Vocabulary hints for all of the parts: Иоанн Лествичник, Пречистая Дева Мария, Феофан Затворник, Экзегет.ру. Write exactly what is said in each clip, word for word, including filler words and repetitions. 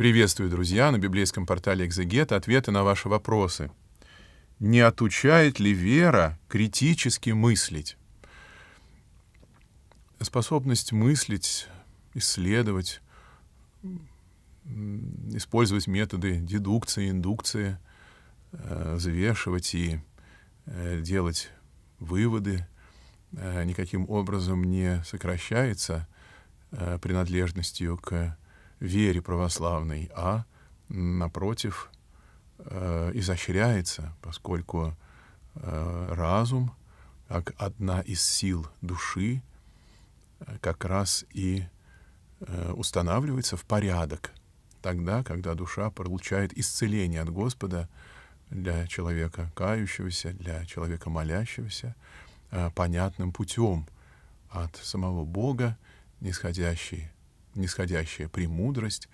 Приветствую, друзья, на библейском портале «Экзегет» ответы на ваши вопросы. Не отучает ли вера критически мыслить? Способность мыслить, исследовать, использовать методы дедукции, индукции, взвешивать и делать выводы никаким образом не сокращается принадлежностью к вере православной, а, напротив, изощряется, поскольку разум, как одна из сил души, как раз и устанавливается в порядок тогда, когда душа получает исцеление от Господа для человека кающегося, для человека молящегося, понятным путем от самого Бога, нисходящий Нисходящая премудрость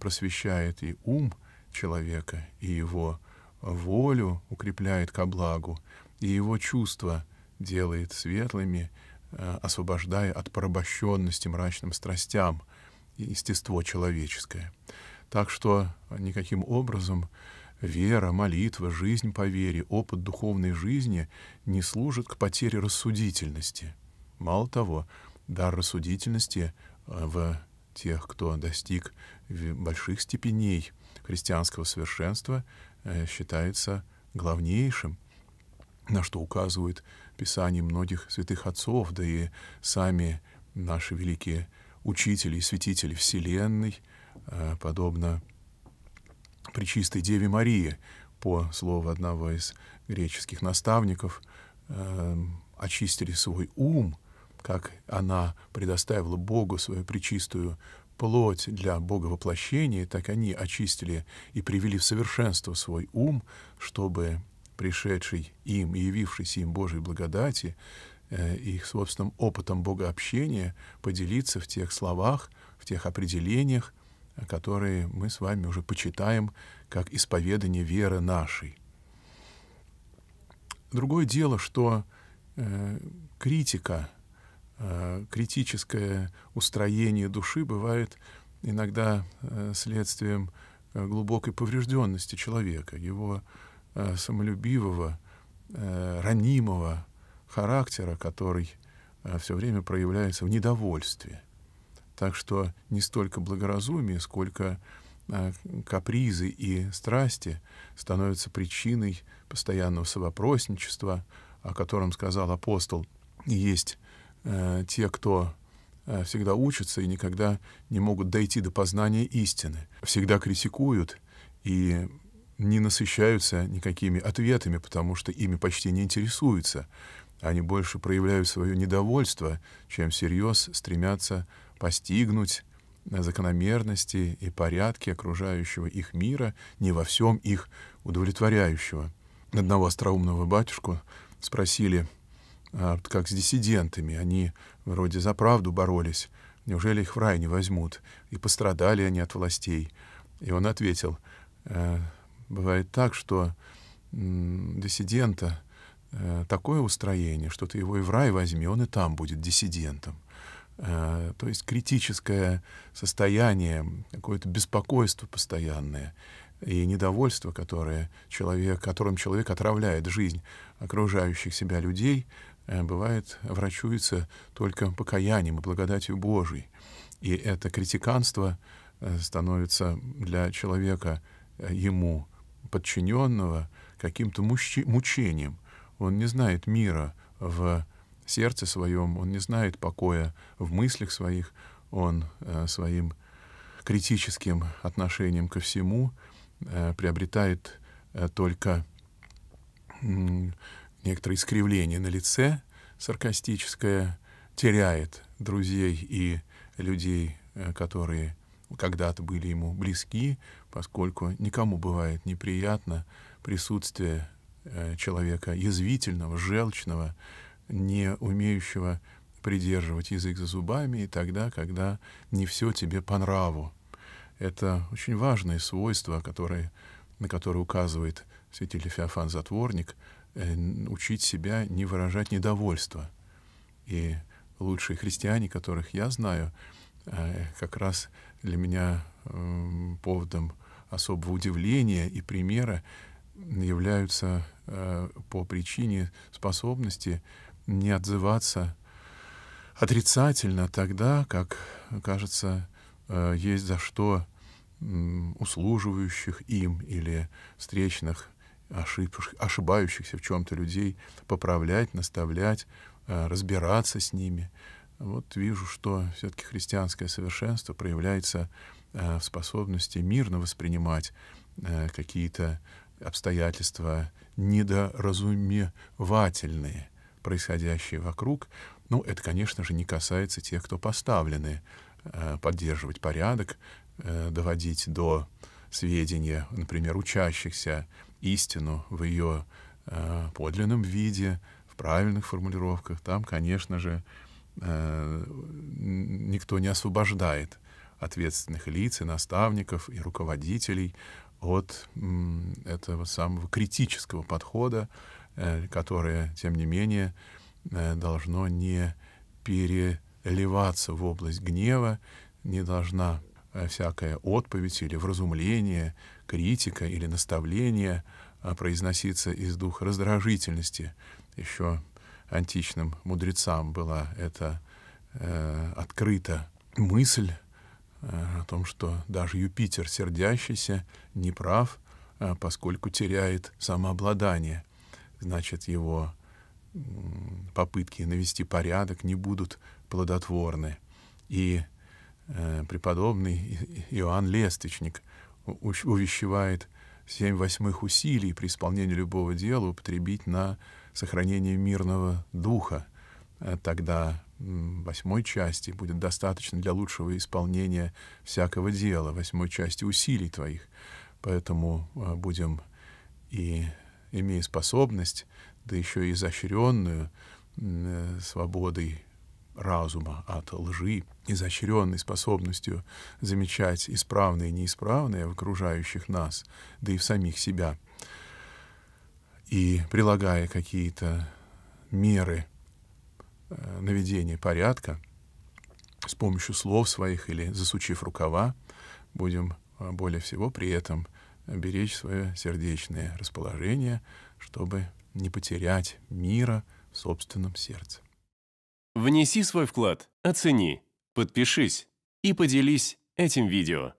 просвещает и ум человека, и его волю укрепляет ко благу, и его чувства делает светлыми, освобождая от порабощенности мрачным страстям естество человеческое. Так что никаким образом вера, молитва, жизнь по вере, опыт духовной жизни не служит к потере рассудительности. Мало того, дар рассудительности в тех, кто достиг больших степеней христианского совершенства, считается главнейшим, на что указывают писания многих святых отцов, да и сами наши великие учители и святители Вселенной, подобно Пречистой Деве Марии, по слову одного из греческих наставников, очистили свой ум, как она предоставила Богу свою пречистую плоть для боговоплощения, так они очистили и привели в совершенство свой ум, чтобы пришедший им и явившийся им Божьей благодати, э, их собственным опытом богообщения поделиться в тех словах, в тех определениях, которые мы с вами уже почитаем как исповедание веры нашей. Другое дело, что э, критика, критическое устроение души бывает иногда следствием глубокой поврежденности человека, его самолюбивого, ранимого характера, который все время проявляется в недовольстве. Так что не столько благоразумие, сколько капризы и страсти становятся причиной постоянного совопросничества, о котором сказал апостол. Есть те, кто всегда учатся и никогда не могут дойти до познания истины, всегда критикуют и не насыщаются никакими ответами, потому что ими почти не интересуются. Они больше проявляют свое недовольство, чем всерьез стремятся постигнуть закономерности и порядки окружающего их мира, не во всем их удовлетворяющего. Одного остроумного батюшку спросили, как с диссидентами, они вроде за правду боролись, неужели их в рай не возьмут, и пострадали они от властей. И он ответил, бывает так, что диссидента такое устроение, что ты его и в рай возьми, он и там будет диссидентом. То есть критическое состояние, какое-то беспокойство постоянное и недовольство, которое человек, которым человек отравляет жизнь окружающих себя людей, бывает, врачуется только покаянием и благодатью Божией. И это критиканство становится для человека, ему подчиненного, каким-то мучением. Он не знает мира в сердце своем, он не знает покоя в мыслях своих, он своим критическим отношением ко всему приобретает только некоторое искривление на лице саркастическое, теряет друзей и людей, которые когда-то были ему близки, поскольку никому бывает неприятно присутствие человека язвительного, желчного, не умеющего придерживать язык за зубами, и тогда, когда не все тебе по нраву. Это очень важное свойство, которое, на которое указывает святитель Феофан Затворник, э, учить себя не выражать недовольство. И лучшие христиане, которых я знаю, э, как раз для меня э, поводом особого удивления и примера являются э, по причине способности не отзываться отрицательно тогда, как, кажется, э, есть за что э, услуживающих им или встречных, ошиб, ошибающихся в чем-то людей поправлять, наставлять, э, разбираться с ними. Вот вижу, что все-таки христианское совершенство проявляется э, в способности мирно воспринимать э, какие-то обстоятельства недоразумевательные, происходящие вокруг. Ну, это, конечно же, не касается тех, кто поставлены э, поддерживать порядок, э, доводить до сведения, например, учащихся истину в ее э, подлинном виде, в правильных формулировках. Там, конечно же, никто не освобождает ответственных лиц и наставников, и руководителей от этого самого критического подхода, которое, тем не менее, должно не переливаться в область гнева, не должна всякая отповедь или вразумление, критика или наставление произноситься из духа раздражительности. Еще античным мудрецам была эта э, открыта мысль э, о том, что даже Юпитер, сердящийся, не прав, э, поскольку теряет самообладание. Значит, его э, попытки навести порядок не будут плодотворны. И э, преподобный Иоанн Лествичник увещевает семь восьмых усилий при исполнении любого дела употребить на сохранение мирного духа, тогда восьмой части будет достаточно для лучшего исполнения всякого дела, восьмой части усилий твоих. Поэтому будем, и имея способность, да еще и изощренную свободой разума от лжи, изощренной способностью замечать исправное и неисправное в окружающих нас, да и в самих себя, и прилагая какие-то меры наведения порядка с помощью слов своих или засучив рукава, будем более всего при этом беречь свое сердечное расположение, чтобы не потерять мира в собственном сердце. Внеси свой вклад, оцени, подпишись и поделись этим видео.